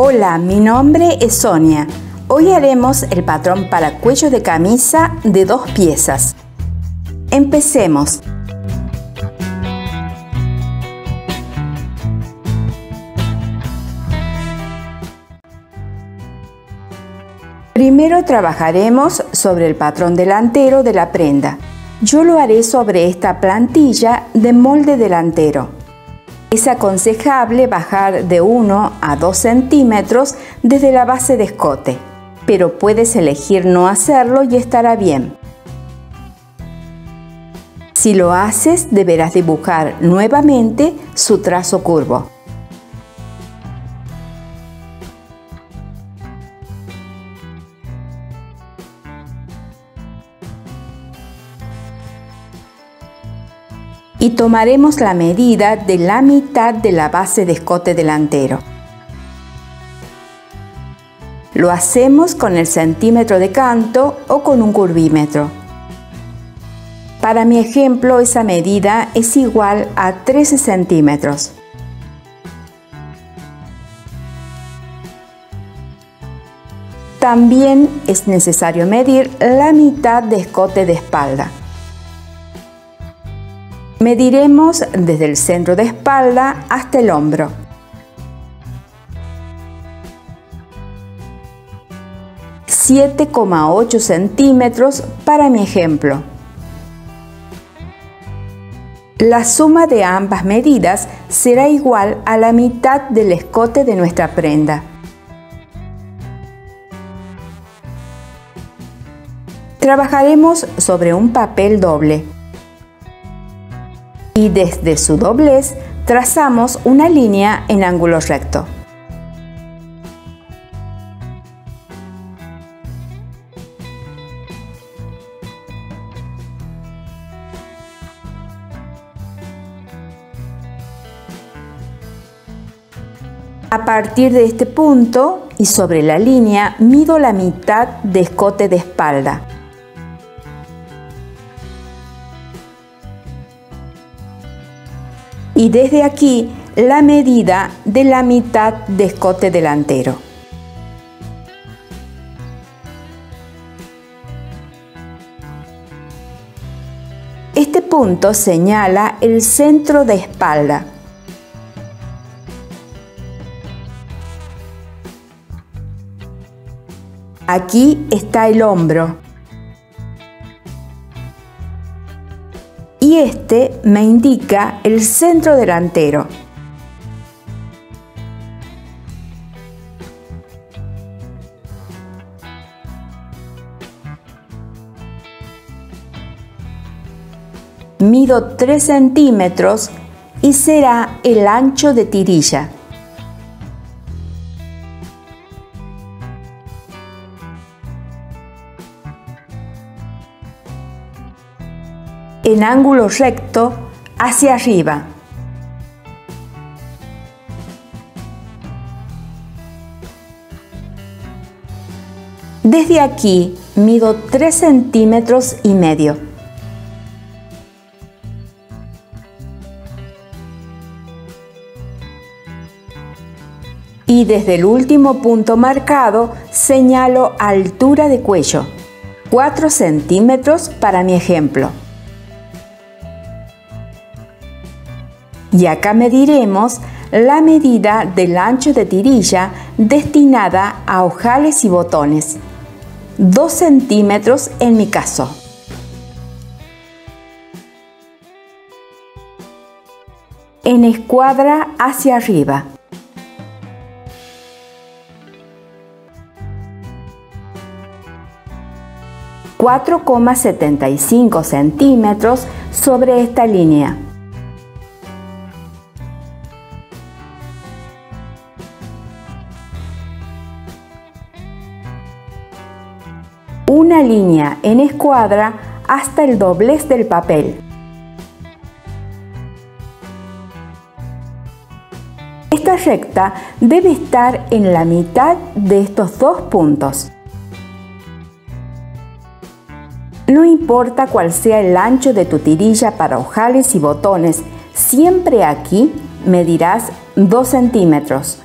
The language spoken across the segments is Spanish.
Hola, mi nombre es Sonia. Hoy haremos el patrón para cuello de camisa de 2 piezas. Empecemos. Primero trabajaremos sobre el patrón delantero de la prenda. Yo lo haré sobre esta plantilla de molde delantero. Es aconsejable bajar de 1 a 2 centímetros desde la base de escote, pero puedes elegir no hacerlo y estará bien. Si lo haces, deberás dibujar nuevamente su trazo curvo. Y tomaremos la medida de la mitad de la base de escote delantero. Lo hacemos con el centímetro de canto o con un curvímetro. Para mi ejemplo, esa medida es igual a 13 centímetros. También es necesario medir la mitad de escote de espalda. Mediremos desde el centro de espalda hasta el hombro. ...7,8 centímetros para mi ejemplo. La suma de ambas medidas será igual a la mitad del escote de nuestra prenda. Trabajaremos sobre un papel doble. Y desde su doblez trazamos una línea en ángulo recto. A partir de este punto y sobre la línea mido la mitad de escote de espalda. Y desde aquí la medida de la mitad de escote delantero. Este punto señala el centro de espalda. Aquí está el hombro. Y este me indica el centro delantero. Mido 3 centímetros y será el ancho de tirilla. En ángulo recto hacia arriba. Desde aquí mido 3 centímetros y medio. Y desde el último punto marcado señalo altura de cuello, 4 centímetros para mi ejemplo. Y acá mediremos la medida del ancho de tirilla destinada a ojales y botones, 2 centímetros en mi caso. En escuadra hacia arriba. ...4,75 centímetros sobre esta línea. Una línea en escuadra hasta el doblez del papel. Esta recta debe estar en la mitad de estos 2 puntos. No importa cuál sea el ancho de tu tirilla para ojales y botones, siempre aquí medirás 2 centímetros.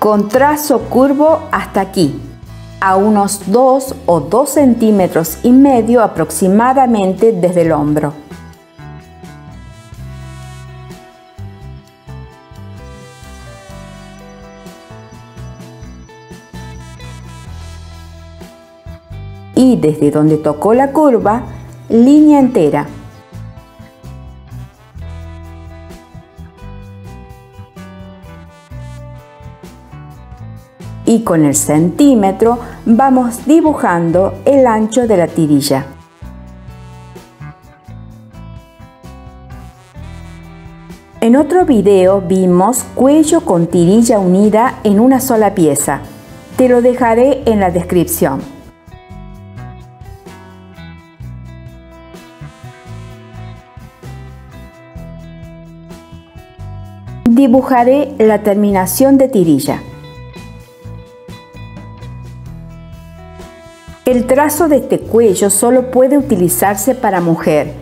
con trazo curvo hasta aquí, a unos 2 o 2 centímetros y medio aproximadamente desde el hombro. Y desde donde tocó la curva, línea entera. Y con el centímetro vamos dibujando el ancho de la tirilla. En otro video vimos cuello con tirilla unida en una sola pieza. Te lo dejaré en la descripción. Dibujaré la terminación de tirilla. El trazo de este cuello solo puede utilizarse para mujer.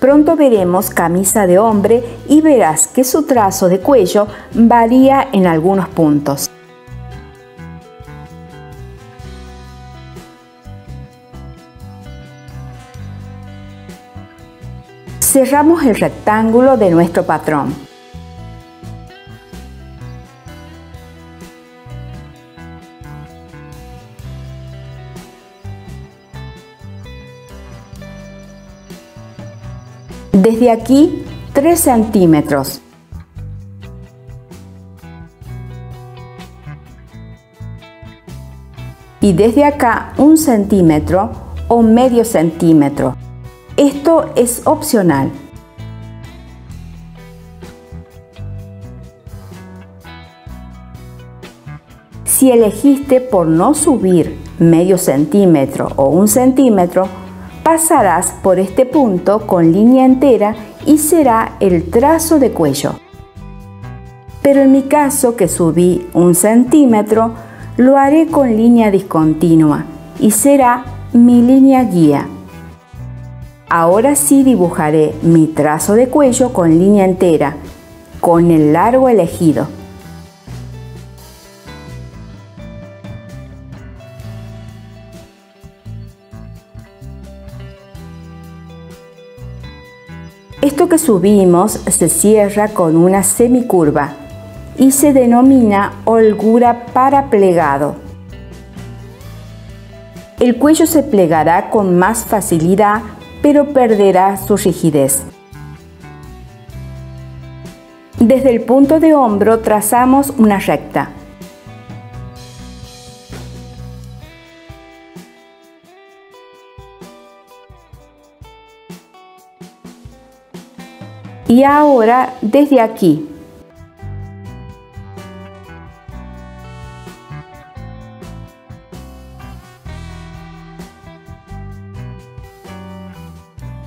Pronto veremos camisa de hombre y verás que su trazo de cuello varía en algunos puntos. Cerramos el rectángulo de nuestro patrón. Desde aquí, 3 centímetros. Y desde acá, 1 centímetro o medio centímetro. Esto es opcional. Si elegiste por no subir medio centímetro o 1 centímetro, pasarás por este punto con línea entera y será el trazo de cuello. Pero en mi caso, que subí 1 centímetro, lo haré con línea discontinua y será mi línea guía. Ahora sí dibujaré mi trazo de cuello con línea entera, con el largo elegido. Esto que subimos se cierra con una semicurva y se denomina holgura para plegado. El cuello se plegará con más facilidad, pero perderá su rigidez. Desde el punto de hombro trazamos una recta. Y ahora desde aquí.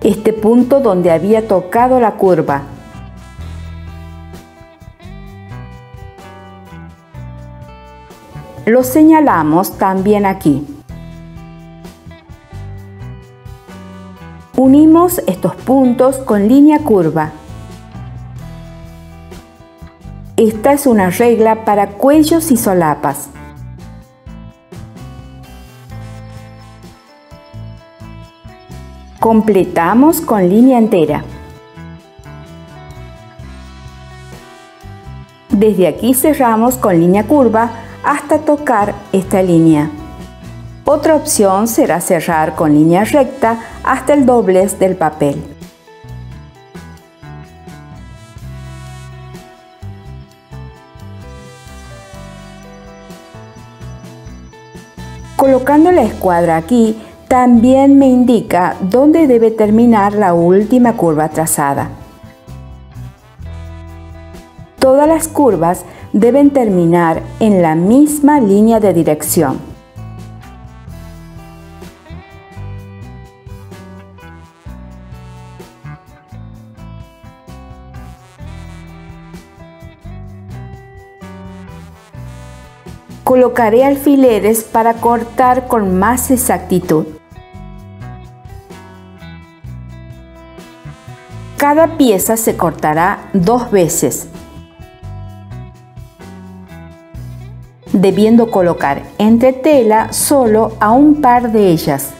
Este punto donde había tocado la curva. Lo señalamos también aquí. Unimos estos puntos con línea curva. Esta es una regla para cuellos y solapas. Completamos con línea entera. Desde aquí cerramos con línea curva hasta tocar esta línea. Otra opción será cerrar con línea recta hasta el doblez del papel. Colocando la escuadra aquí, también me indica dónde debe terminar la última curva trazada. Todas las curvas deben terminar en la misma línea de dirección. Colocaré alfileres para cortar con más exactitud. Cada pieza se cortará 2 veces. debiendo colocar entre tela solo a un par de ellas.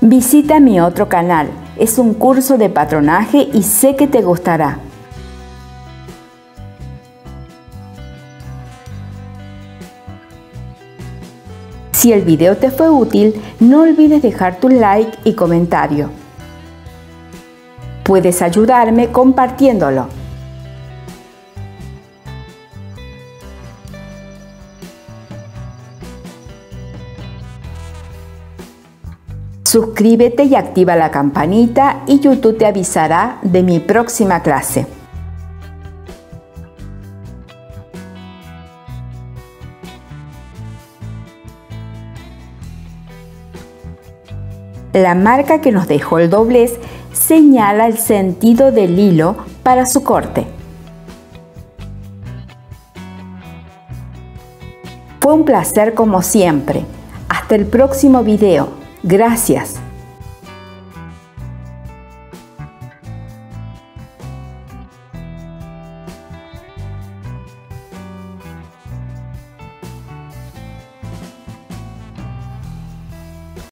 Visita mi otro canal, es un curso de patronaje y sé que te gustará. Si el video te fue útil, no olvides dejar tu like y comentario. Puedes ayudarme compartiéndolo. Suscríbete y activa la campanita y YouTube te avisará de mi próxima clase. La marca que nos dejó el doblez señala el sentido del hilo para su corte. Fue un placer como siempre. Hasta el próximo video. Gracias.